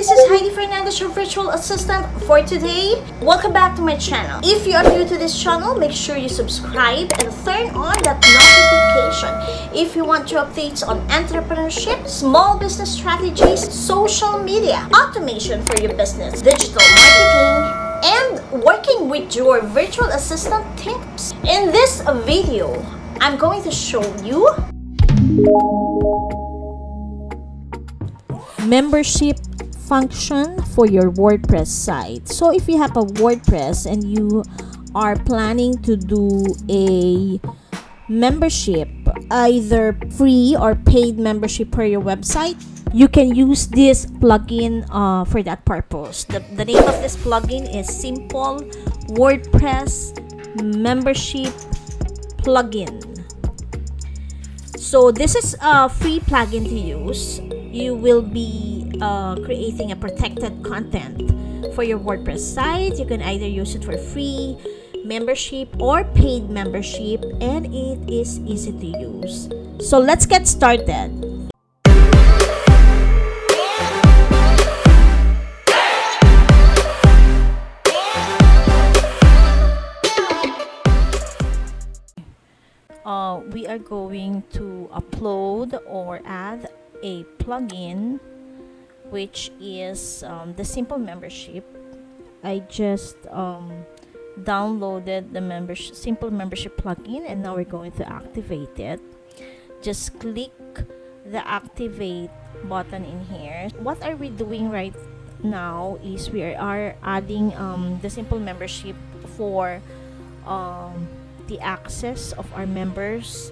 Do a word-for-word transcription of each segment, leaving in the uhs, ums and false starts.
this is Heidi Fernandez, your virtual assistant for today. Welcome back to my channel. If you are new to this channel, make sure you subscribe and turn on that notification if you want your updates on entrepreneurship, small business strategies, social media, automation for your business, digital marketing, and working with your virtual assistant tips. In this video, I'm going to show you membership function for your WordPress site. So if you have a WordPress and you are planning to do a membership, either free or paid membership for your website, you can use this plugin uh, for that purpose. The, the name of this plugin is Simple WordPress Membership Plugin. So this is a free plugin to use. You will be uh, creating a protected content for your WordPress site. You can either use it for free membership or paid membership, and it is easy to use. So let's get started. Uh, we are going to upload or add a plugin, which is um, the Simple Membership. I just um, downloaded the membership, Simple Membership plugin, and now we're going to activate it. Just click the activate button in here. What are we doing right now is we are adding um, the Simple Membership for um, the access of our members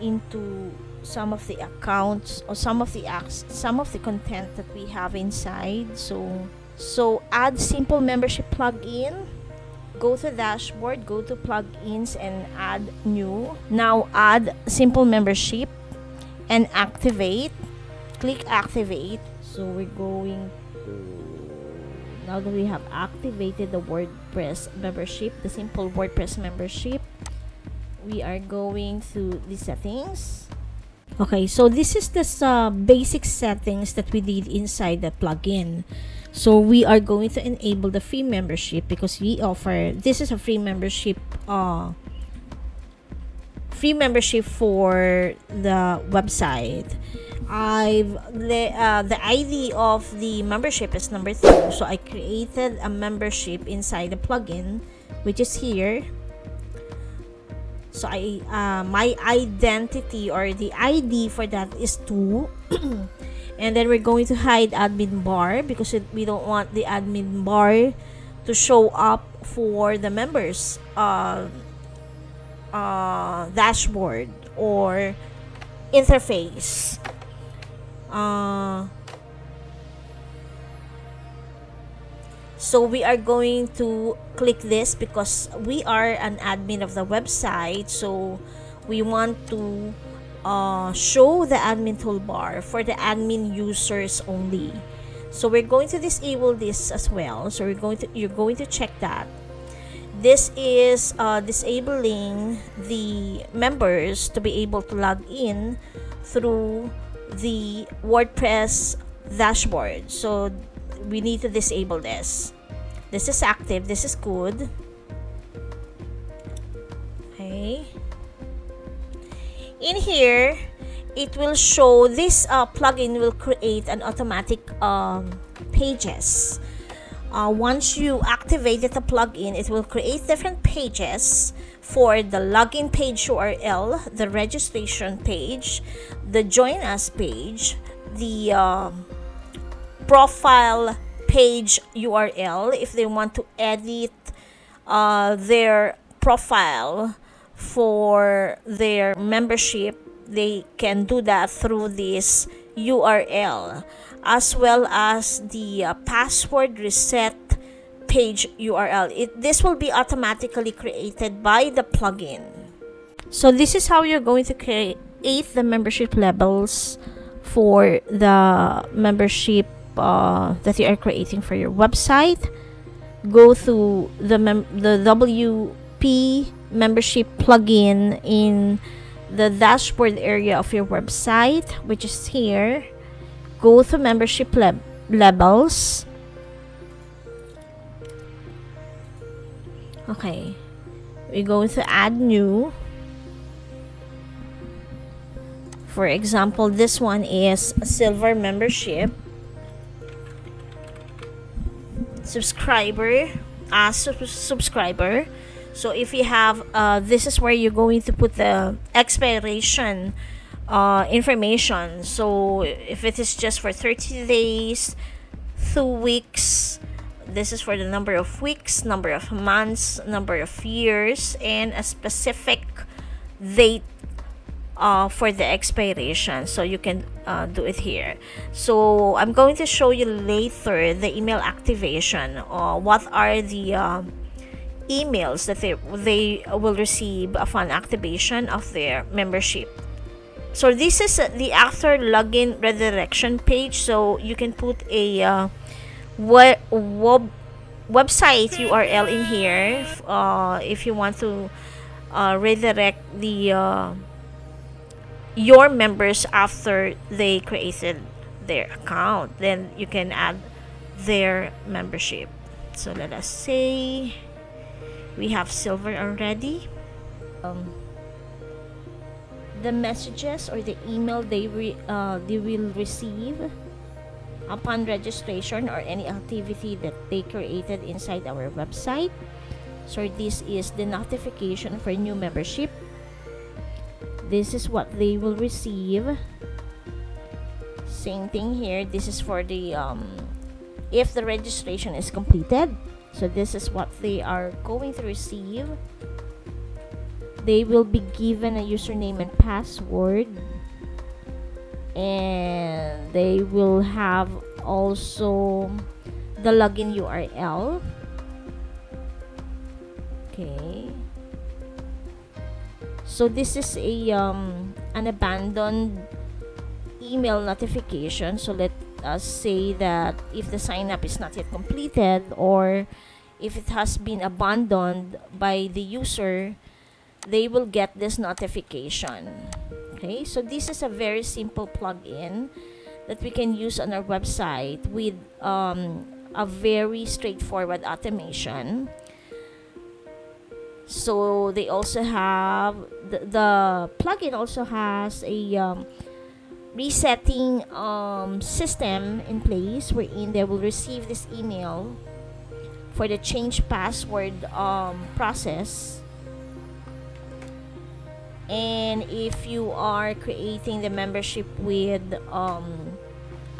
into some of the accounts or some of the acts some of the content that we have inside. So so add Simple Membership plugin, go to dashboard, go to plugins, and add new. Now add Simple Membership and activate. Click activate. So we're going to, now that we have activated the WordPress membership, the Simple WordPress membership, we are going to the settings. Okay, so this is the uh, basic settings that we did inside the plugin. So we are going to enable the free membership because we offer, this is a free membership, uh, free membership for the website. I've the uh, the I D of the membership is number two, so I created a membership inside the plugin, which is here. So I uh, my identity or the I D for that is two, and then we're going to hide admin bar because it, we don't want the admin bar to show up for the members' uh, uh, dashboard or interface. Uh, so we are going to click this because we are an admin of the website, so we want to uh, show the admin toolbar for the admin users only. So we're going to disable this as well. So we're going to you're going to check that. This is uh, disabling the members to be able to log in through the WordPress dashboard, so we need to disable this. This is active, this is good. Okay, in here it will show this uh, plugin will create an automatic um, pages. Uh, once you activated the plugin, it will create different pages for the login page U R L, the registration page, the join us page, the uh, profile page U R L if they want to edit uh, their profile for their membership. They can do that through this U R L, as well as the uh, password reset page U R L. It, this will be automatically created by the plugin. So this is how you're going to create the membership levels for the membership uh, that you are creating for your website. Go through the, mem the W P membership plugin in the dashboard area of your website, which is here. Go to membership le levels. Okay, we go to add new. For example, this one is silver membership, subscriber, uh, sub subscriber. So if you have, uh, this is where you're going to put the expiration uh, information. So if it is just for thirty days, two weeks, this is for the number of weeks, number of months, number of years, and a specific date Uh, for the expiration. So you can uh, do it here. So I'm going to show you later the email activation, or uh, what are the uh, emails that they, they will receive upon activation of their membership. So this is the after login redirection page. So you can put a uh, web, web website U R L in here uh, if you want to uh, redirect the uh, your members after they created their account. Then you can add their membership. So let us say we have silver already. Um, the messages or the email they re, uh, they will receive upon registration or any activity that they created inside our website. So this is the notification for new membership. This is what they will receive. Same thing here. This is for the um, if the registration is completed. So this is what they are going to receive. They will be given a username and password, and they will have also the login U R L. Okay. So this is a um, an abandoned email notification. So let us say that if the sign up is not yet completed, or if it has been abandoned by the user, they will get this notification. Okay, so this is a very simple plugin that we can use on our website with um, a very straightforward automation. So they also have the, the plugin also has a um, resetting um, system in place, wherein they will receive this email for the change password um, process. And if you are creating the membership with um,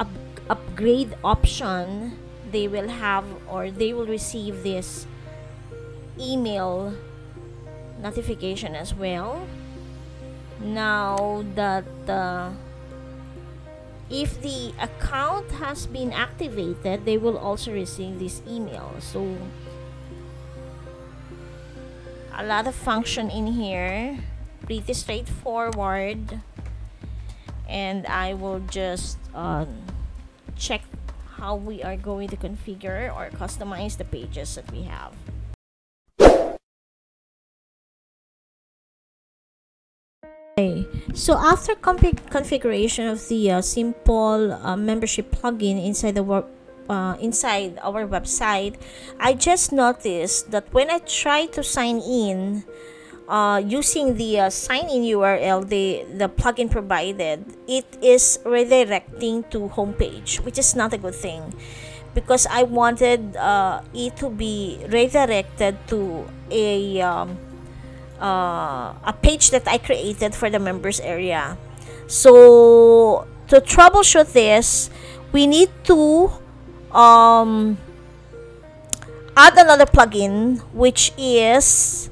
up upgrade option, they will have or they will receive this email notification as well. Now that uh, if the account has been activated, they will also receive this email. So a lot of function in here, pretty straightforward, and I will just uh, check how we are going to configure or customize the pages that we have. So after configuration of the uh, simple uh, membership plugin inside the web, uh, inside our website, I just noticed that when I try to sign in uh, using the uh, sign in U R L the the plugin provided, it is redirecting to homepage, which is not a good thing, because I wanted uh, it to be redirected to a um, Uh, a page that I created for the members area. So to troubleshoot this, we need to um, add another plugin, which is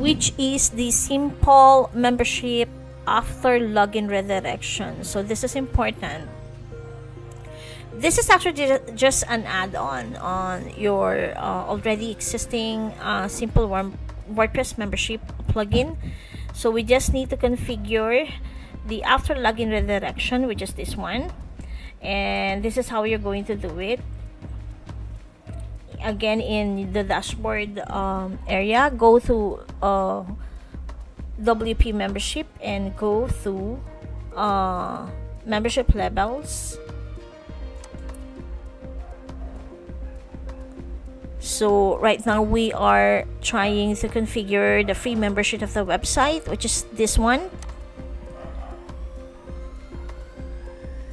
which is the simple membership after login redirection. So this is important. This is actually just an add-on on your uh, already existing uh, Simple WordPress Membership Plugin. So we just need to configure the after login redirection, which is this one. And this is how you're going to do it. Again, in the dashboard um, area, go to uh, W P Membership and go to uh, Membership Levels. So right now we are trying to configure the free membership of the website, which is this one.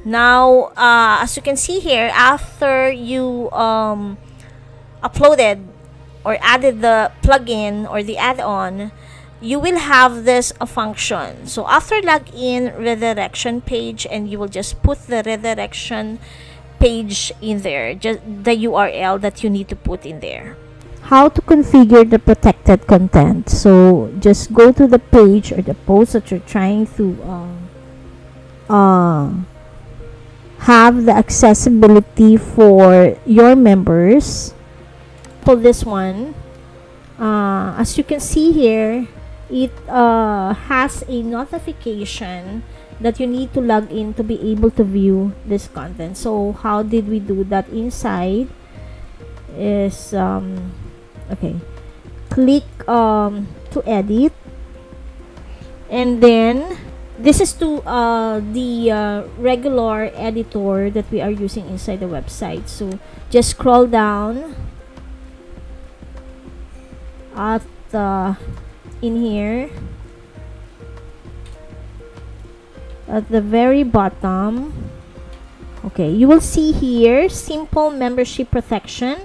Now, uh, as you can see here, after you um, uploaded or added the plugin or the add-on, you will have this a function. So after login, redirection page, and you will just put the redirection page in there, just the U R L that you need to put in there. How to configure the protected content. So just go to the page or the post that you're trying to uh, uh, have the accessibility for your members. For this one, uh, as you can see here, it uh, has a notification that you need to log in to be able to view this content. So how did we do that? Inside is um, okay, click um, to edit, and then this is to uh, the uh, regular editor that we are using inside the website. So just scroll down at uh, in here at the very bottom. Okay, you will see here simple membership protection.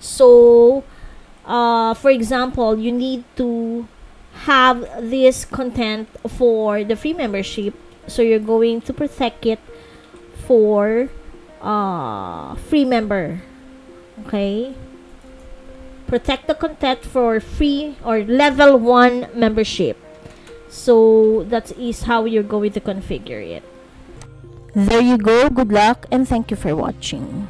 So uh, for example, you need to have this content for the free membership, so you're going to protect it for uh, free member. Okay, protect the content for free or level one membership. So that is how you're going to configure it. There you go. Good luck, and thank you for watching.